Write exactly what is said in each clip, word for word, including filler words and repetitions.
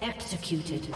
Executed.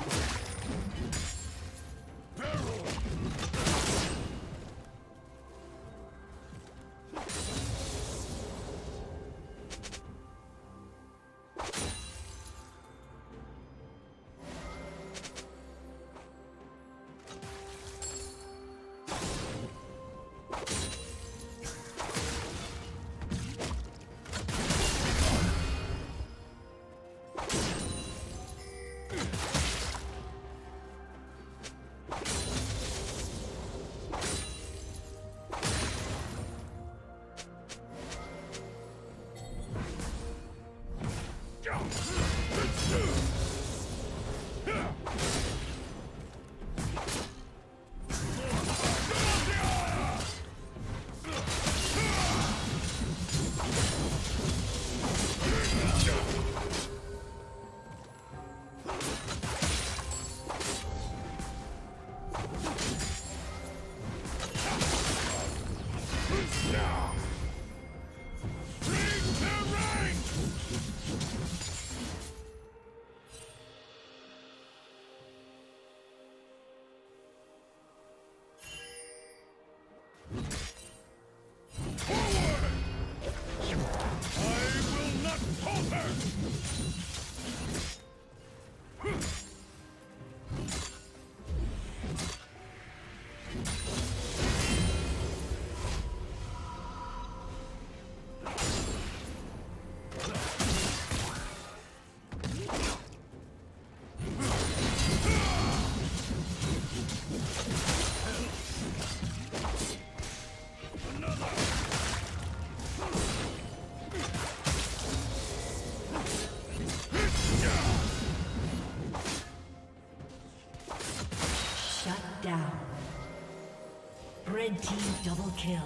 Team double kill.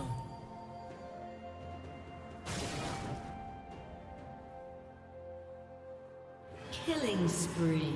Killing spree.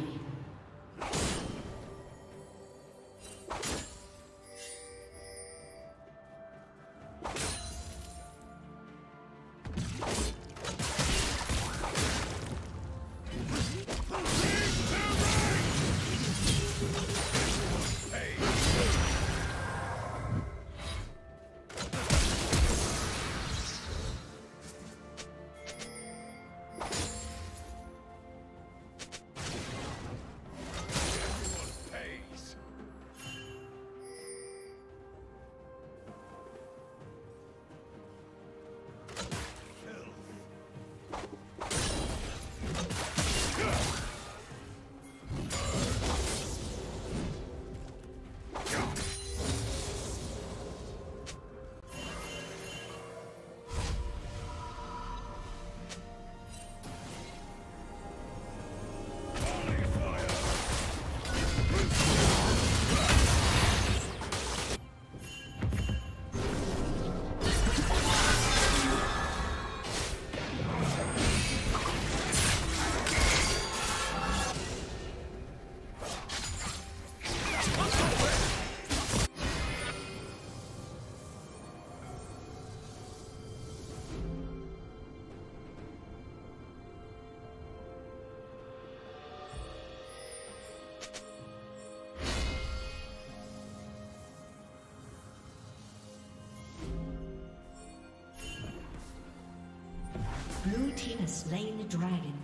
Blue team has slain the dragon.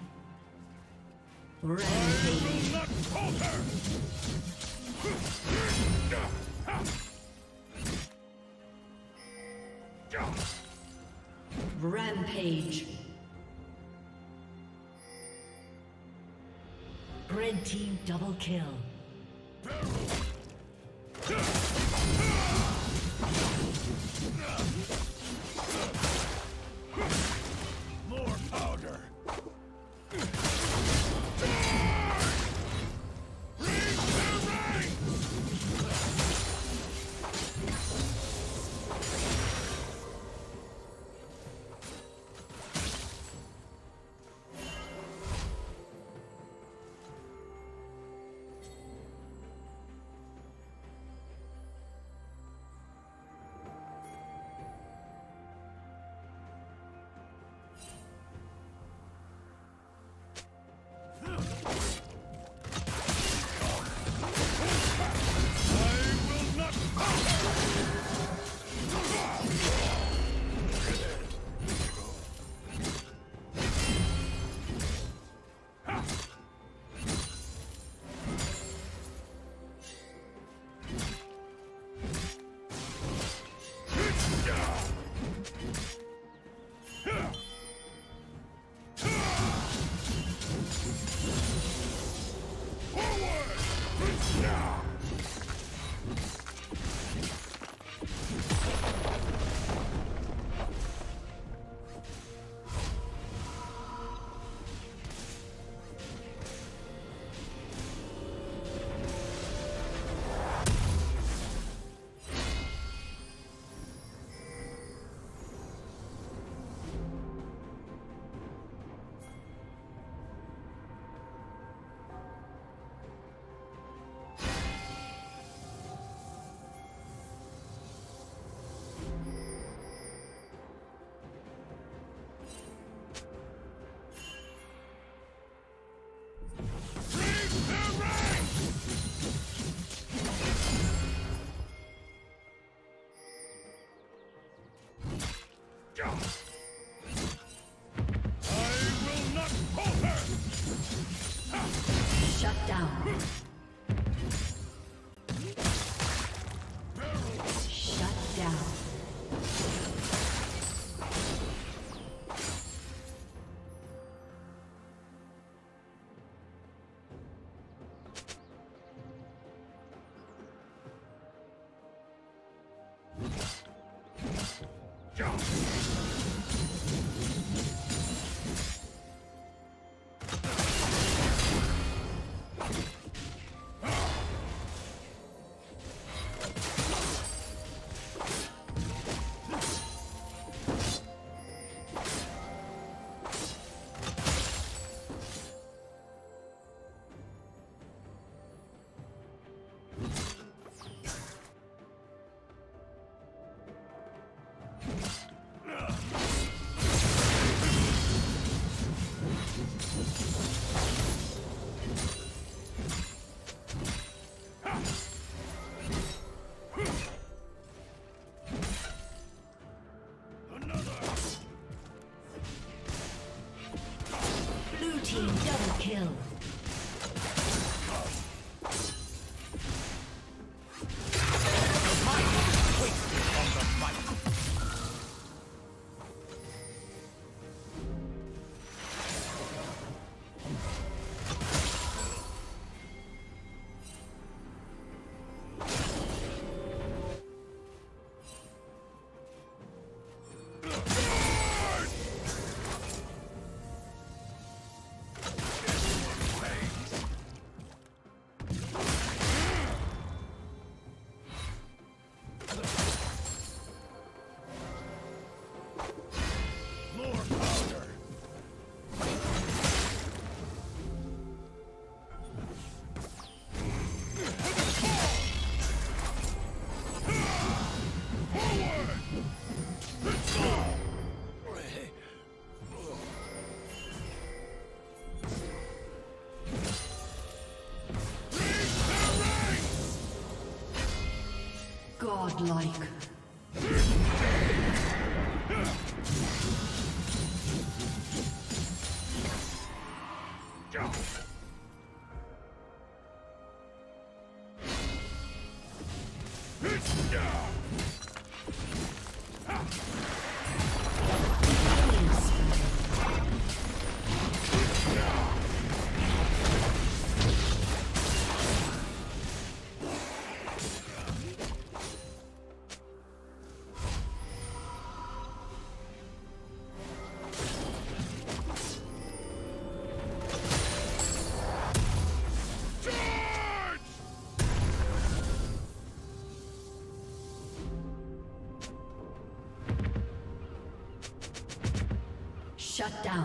Rampage. Rampage. Red team double kill. down. Shut down. Godlike. Shut down.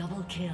Double kill.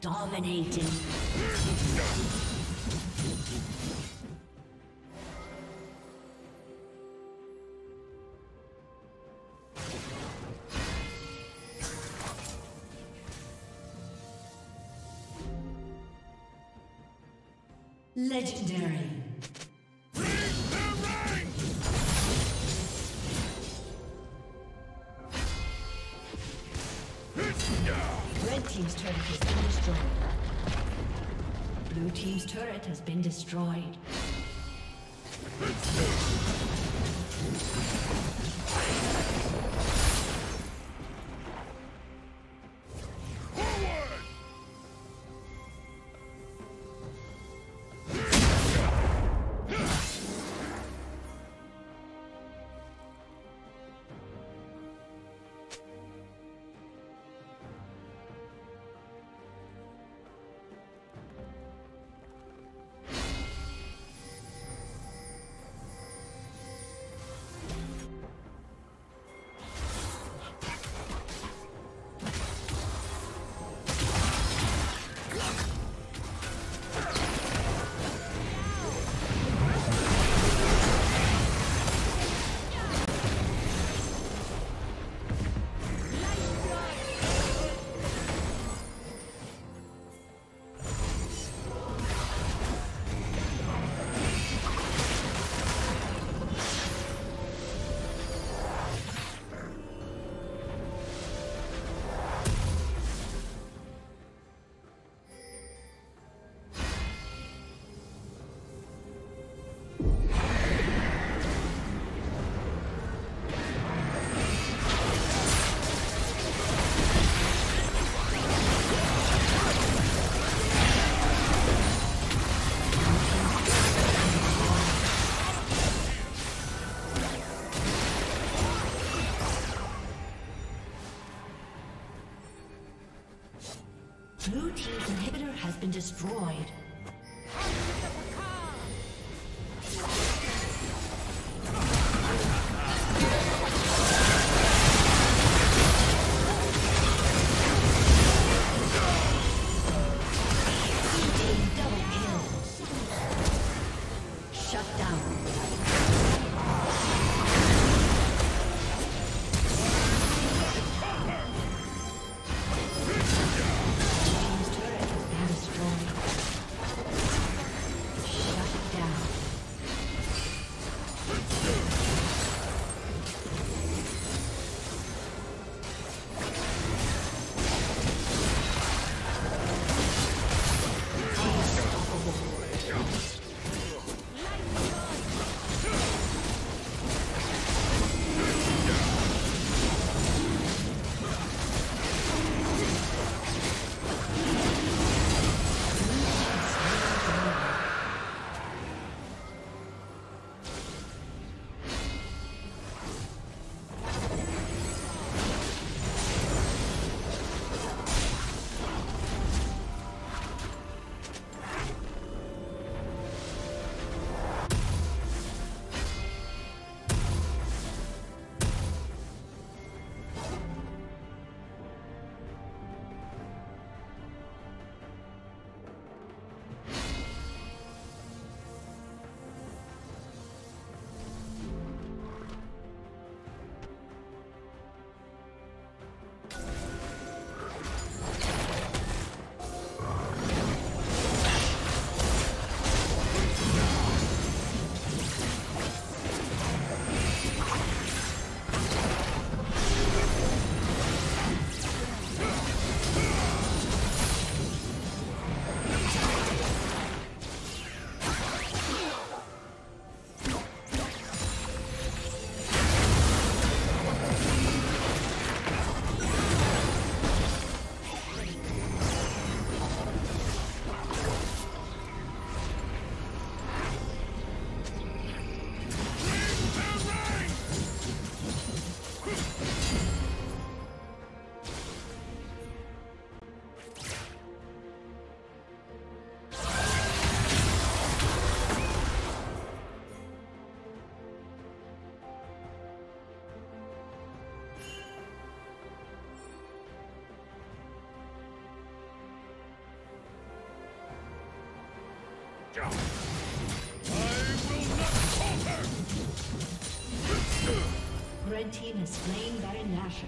Dominating. Legendary. Team's turret has been destroyed. Blue team's turret has been destroyed. Destroyed. Red team has slain Baron Nashor.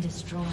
Destroyed.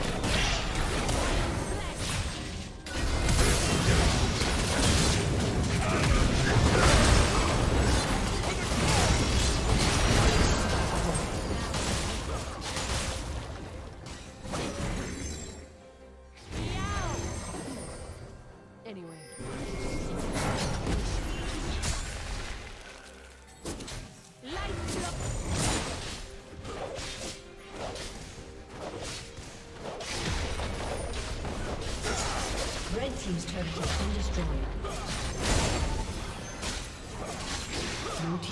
Team's turret has been destroyed. Blue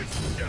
Let's go.